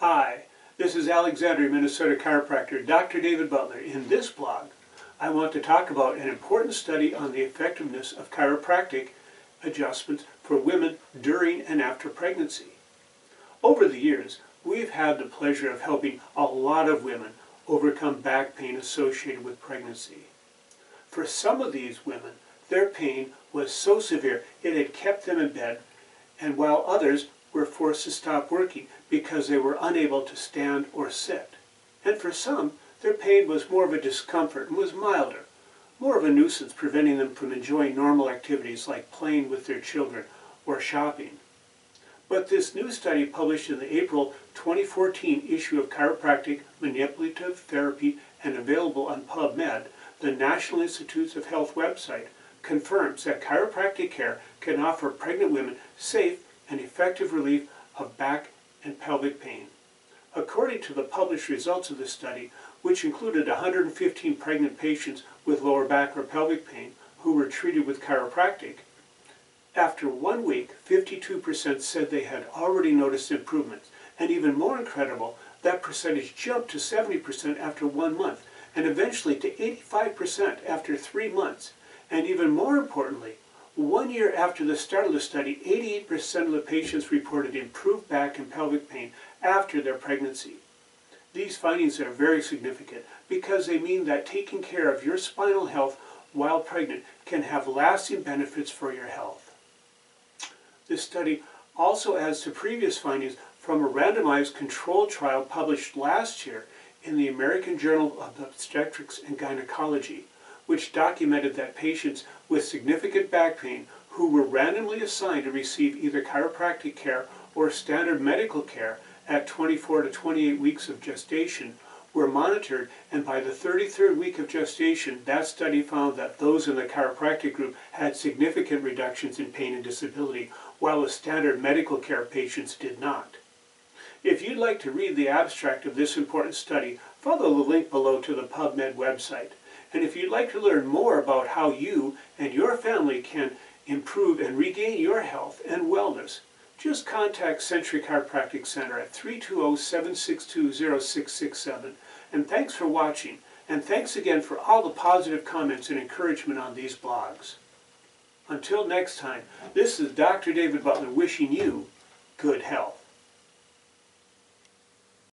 Hi, this is Alexandria, Minnesota chiropractor Dr. David Butler. In this blog, I want to talk about an important study on the effectiveness of chiropractic adjustments for women during and after pregnancy. Over the years, we've had the pleasure of helping a lot of women overcome back pain associated with pregnancy. For some of these women, their pain was so severe it had kept them in bed, and while others were forced to stop working because they were unable to stand or sit. And for some, their pain was more of a discomfort and was milder, more of a nuisance preventing them from enjoying normal activities like playing with their children or shopping. But this new study published in the April 2014 issue of Chiropractic Manipulative Therapy and available on PubMed, the National Institutes of Health website, confirms that chiropractic care can offer pregnant women safe and effective relief of back and pelvic pain. According to the published results of this study, which included 115 pregnant patients with lower back or pelvic pain who were treated with chiropractic, after 1 week, 52% said they had already noticed improvements, and even more incredible, that percentage jumped to 70% after 1 month, and eventually to 85% after 3 months. And even more importantly, 1 year after the start of the study, 88% of the patients reported improved back and pelvic pain after their pregnancy. These findings are very significant because they mean that taking care of your spinal health while pregnant can have lasting benefits for your health. This study also adds to previous findings from a randomized controlled trial published last year in the American Journal of Obstetrics and Gynecology, which documented that patients with significant back pain who were randomly assigned to receive either chiropractic care or standard medical care at 24 to 28 weeks of gestation were monitored, and by the 33rd week of gestation, that study found that those in the chiropractic group had significant reductions in pain and disability, while the standard medical care patients did not. If you'd like to read the abstract of this important study, follow the link below to the PubMed website. And if you'd like to learn more about how you and your family can improve and regain your health and wellness, just contact Century Chiropractic Center at 320-762-0667. And thanks for watching, and thanks again for all the positive comments and encouragement on these blogs. Until next time, this is Dr. David Butler wishing you good health.